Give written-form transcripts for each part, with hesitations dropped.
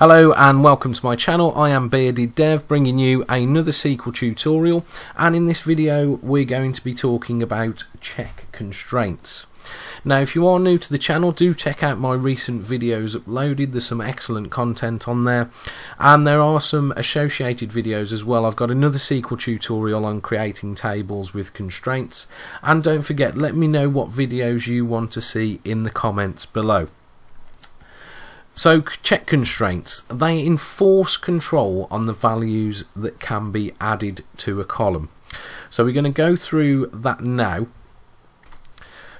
Hello and welcome to my channel. I am BeardedDev, bringing you another SQL tutorial, and in this video we're going to be talking about check constraints. Now if you are new to the channel, do check out my recent videos uploaded. There's some excellent content on there, and there are some associated videos as well. I've got another SQL tutorial on creating tables with constraints, and don't forget, let me know what videos you want to see in the comments below. So check constraints, they enforce control on the values that can be added to a column. So we're going to go through that now.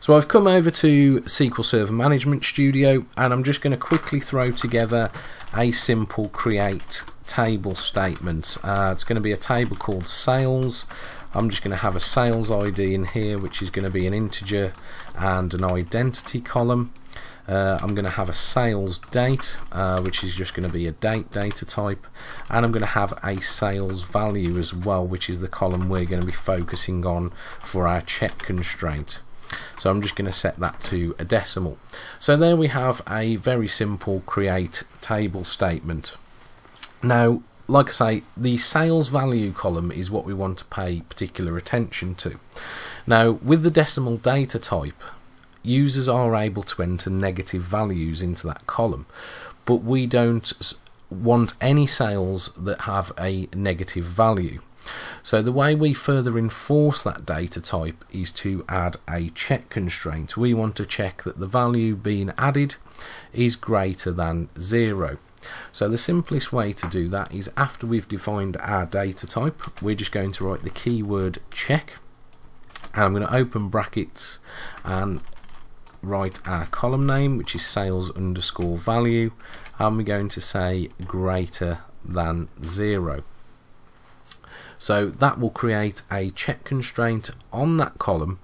So I've come over to SQL Server Management Studio, and I'm just going to quickly throw together a simple create table statement. It's going to be a table called sales. I'm just going to have a sales ID in here, which is going to be an integer and an identity column. I'm going to have a sales date, which is just going to be a date data type, and I'm going to have a sales value as well, which is the column we're going to be focusing on for our check constraint. So I'm just going to set that to a decimal. So there we have a very simple create table statement. Now, like I say, the sales value column is what we want to pay particular attention to. Now, with the decimal data type, users are able to enter negative values into that column, but we don't want any sales that have a negative value. So the way we further enforce that data type is to add a check constraint. We want to check that the value being added is greater than 0. So the simplest way to do that is, after we've defined our data type, we're just going to write the keyword check, and I'm going to open brackets and write our column name, which is sales underscore value, and we're going to say greater than 0. So that will create a check constraint on that column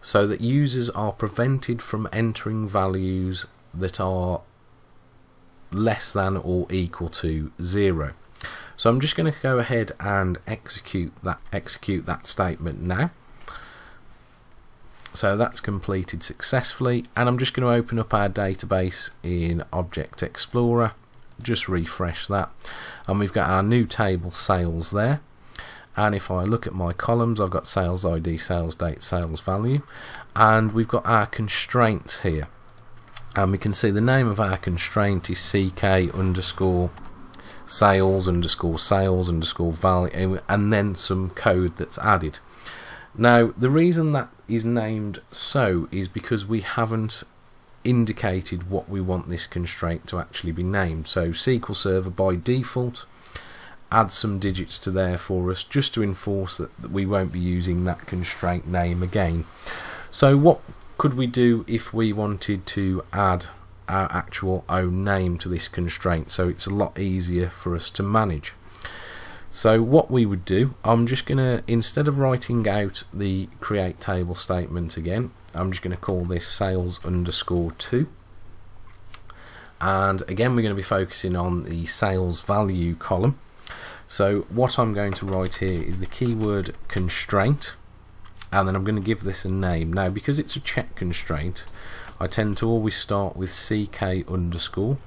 so that users are prevented from entering values that are less than or equal to 0. So I'm just going to go ahead and execute that statement now. So that's completed successfully, and I'm just going to open up our database in Object Explorer, just refresh that, and we've got our new table sales there. And if I look at my columns, I've got sales ID, sales date, sales value, and we've got our constraints here, and we can see the name of our constraint is CK underscore sales underscore sales underscore value, and then some code that's added. Now the reason that is named so is because we haven't indicated what we want this constraint to actually be named. So SQL Server by default adds some digits to there for us, just to enforce that we won't be using that constraint name again. So what could we do if we wanted to add our actual own name to this constraint, so it's a lot easier for us to manage? So what we would do, I'm just going to, instead of writing out the create table statement again, I'm just going to call this sales underscore 2, and again we're going to be focusing on the sales value column. So what I'm going to write here is the keyword constraint, and then I'm going to give this a name. Now because it's a check constraint, I tend to always start with CK underscore,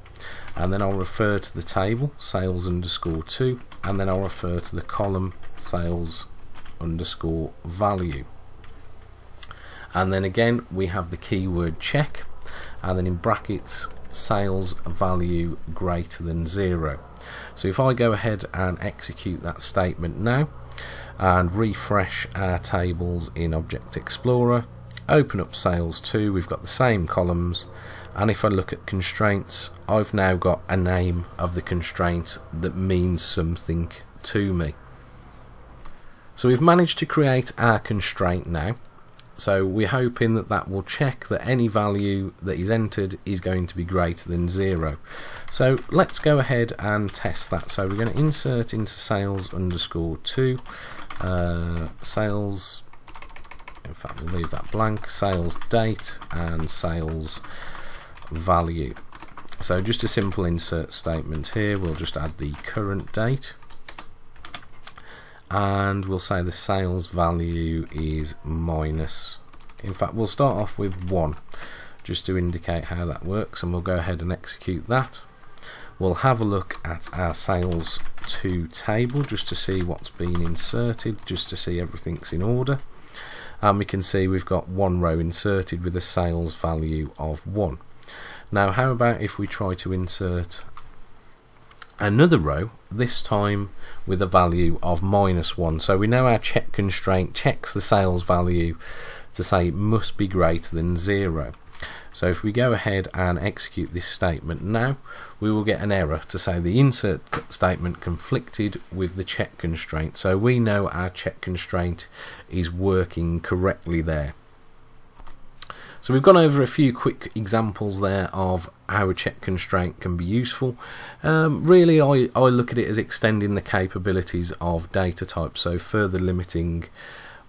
and then I'll refer to the table sales underscore 2, and then I'll refer to the column sales underscore value, and then again we have the keyword check, and then in brackets sales value greater than 0. So if I go ahead and execute that statement now and refresh our tables in Object Explorer, open up sales 2, we've got the same columns, and if I look at constraints, I've now got a name of the constraint that means something to me. So we've managed to create our constraint now, so we're hoping that that will check that any value that is entered is going to be greater than 0. So let's go ahead and test that. So we're going to insert into sales underscore 2, sales, in fact we'll leave that blank, sales date and sales value. So just a simple insert statement here, we'll just add the current date, and we'll say the sales value is minus, in fact we'll start off with 1 just to indicate how that works, and we'll go ahead and execute that. We'll have a look at our sales_to table just to see what's been inserted, just to see everything's in order. And we can see we've got one row inserted with a sales value of 1. Now how about if we try to insert another row, this time with a value of -1. So we know our check constraint checks the sales value to say it must be greater than 0. So if we go ahead and execute this statement now, we will get an error to say the insert statement conflicted with the check constraint. So we know our check constraint is working correctly there. So we've gone over a few quick examples there of how a check constraint can be useful. Really I look at it as extending the capabilities of data types, so further limiting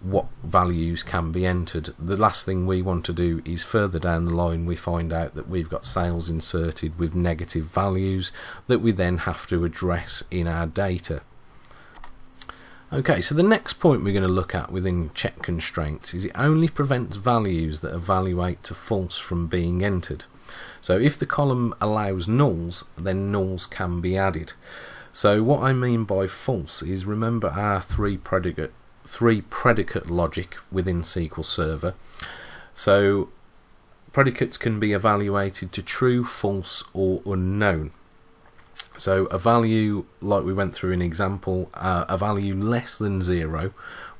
what values can be entered. The last thing we want to do is further down the line we find out that we've got sales inserted with negative values that we then have to address in our data. Okay, so the next point we're going to look at within check constraints is it only prevents values that evaluate to false from being entered. So if the column allows nulls, then nulls can be added. So what I mean by false is, remember our three predicate logic within SQL Server. So predicates can be evaluated to true, false or unknown. So a value, like we went through in example, a value less than 0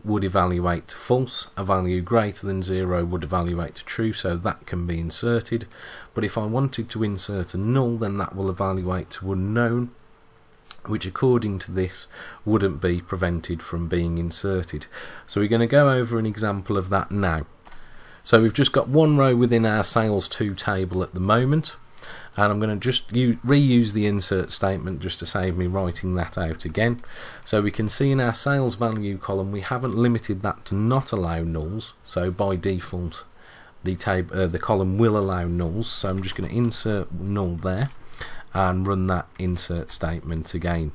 would evaluate to false, a value greater than 0 would evaluate to true, so that can be inserted. But if I wanted to insert a null, then that will evaluate to unknown, which according to this wouldn't be prevented from being inserted. So we're going to go over an example of that now. So we've just got one row within our sales_to table at the moment. And I'm going to just reuse the insert statement just to save me writing that out again. So we can see in our sales value column we haven't limited that to not allow nulls. So by default the column will allow nulls. So I'm just going to insert null there and run that insert statement again.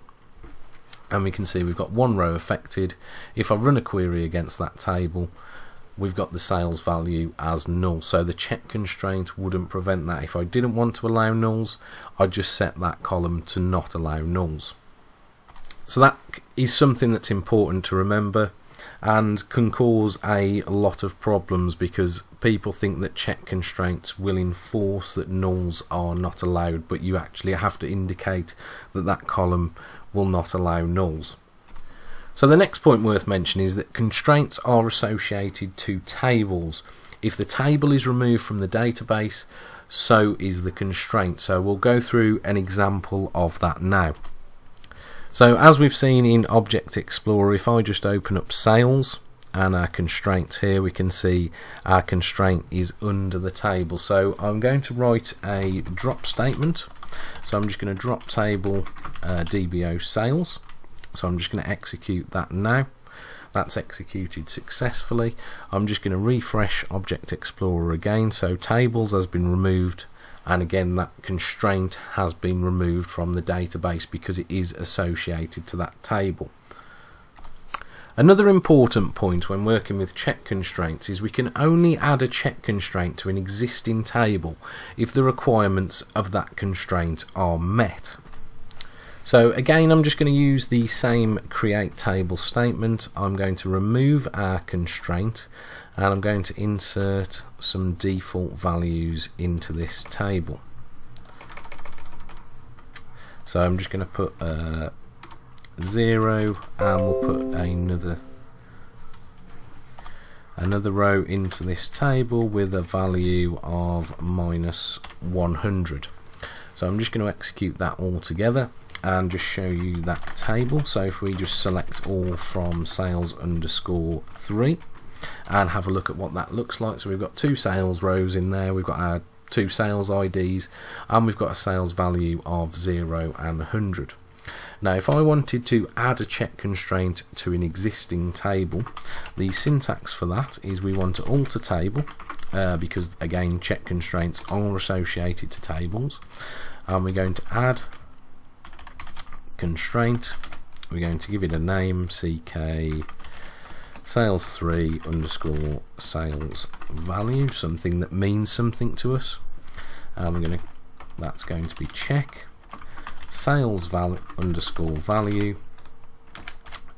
And we can see we've got one row affected. If I run a query against that table, we've got the sales value as null, so the check constraint wouldn't prevent that. If I didn't want to allow nulls, I'd just set that column to not allow nulls. So that is something that's important to remember and can cause a lot of problems, because people think that check constraints will enforce that nulls are not allowed, but you actually have to indicate that that column will not allow nulls. So the next point worth mentioning is that constraints are associated to tables. If the table is removed from the database, so is the constraint. So we'll go through an example of that now. So as we've seen in Object Explorer, if I just open up sales and our constraints here, we can see our constraint is under the table. So I'm going to write a drop statement. So I'm just going to drop table dbo sales. So I'm just going to execute that now. That's executed successfully. I'm just going to refresh Object Explorer again. So tables has been removed, and again that constraint has been removed from the database because it is associated to that table. Another important point when working with check constraints is we can only add a check constraint to an existing table if the requirements of that constraint are met. So again, I'm just going to use the same create table statement. I'm going to remove our constraint and I'm going to insert some default values into this table. So I'm just going to put 0, and we'll put another row into this table with a value of -100. So I'm just going to execute that all together and just show you that table. So if we just select all from sales_3 and have a look at what that looks like. So we've got two sales rows in there, we've got our two sales IDs, and we've got a sales value of 0 and 100. Now if I wanted to add a check constraint to an existing table, the syntax for that is we want to alter table, because again check constraints are associated to tables, and we're going to add constraint. We're going to give it a name, CK sales_sales_value, something that means something to us. That's going to be check sales value underscore value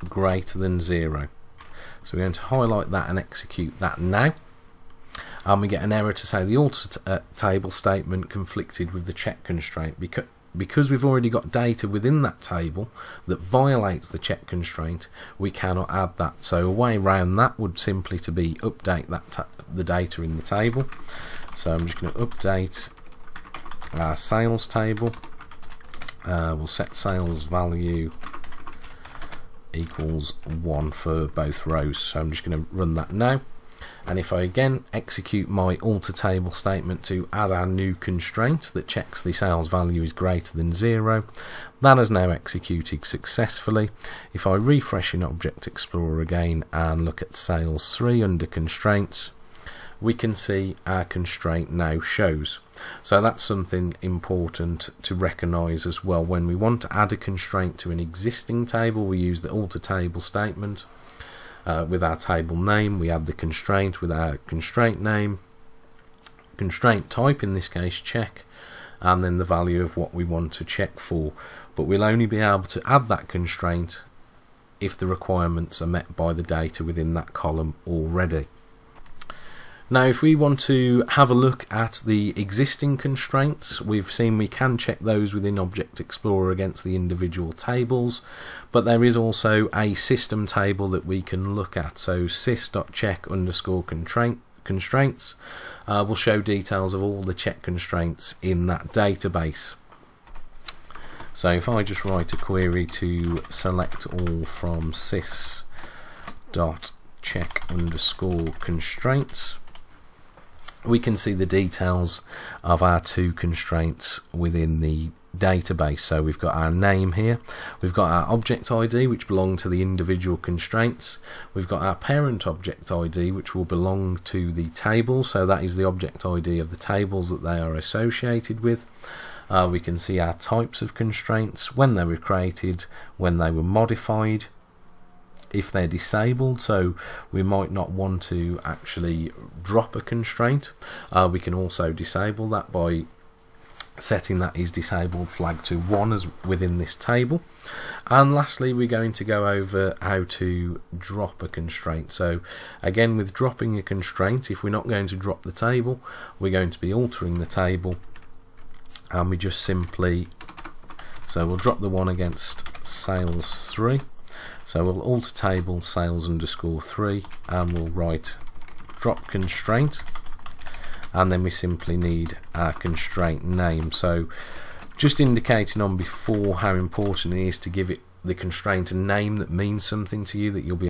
greater than 0. So we're going to highlight that and execute that now, and we get an error to say the alter table statement conflicted with the check constraint, because we've already got data within that table that violates the check constraint. We cannot add that. So a way around that would simply to be update that the data in the table. So I'm just going to update our sales table. We'll set sales value equals 1 for both rows. So I'm just going to run that now. And if I again execute my alter table statement to add our new constraint that checks the sales value is greater than 0, that has now executed successfully. If I refresh in Object Explorer again and look at sales 3 under constraints, we can see our constraint now shows. So that's something important to recognize as well. When we want to add a constraint to an existing table, we use the alter table statement. With our table name, we add the constraint with our constraint name, constraint type, in this case check, and then the value of what we want to check for. But we'll only be able to add that constraint if the requirements are met by the data within that column already. Now, if we want to have a look at the existing constraints, we've seen we can check those within Object Explorer against the individual tables, but there is also a system table that we can look at. So sys.check underscore constraints will show details of all the check constraints in that database. So if I just write a query to select all from sys.check underscore constraints, we can see the details of our two constraints within the database. So we've got our name here, we've got our object ID which belong to the individual constraints, we've got our parent object ID which will belong to the table, so that is the object ID of the tables that they are associated with. We can see our types of constraints, when they were created, when they were modified, if they're disabled, so we might not want to actually drop a constraint. We can also disable that by setting that is disabled flag to 1 as within this table. And lastly, we're going to go over how to drop a constraint. So again, with dropping a constraint, if we're not going to drop the table, we're going to be altering the table, and we just simply, so we'll drop the one against sales 3. So we'll alter table sales underscore 3 and we'll write drop constraint, and then we simply need our constraint name. So just indicating on before how important it is to give it the constraint a name that means something to you, that you'll be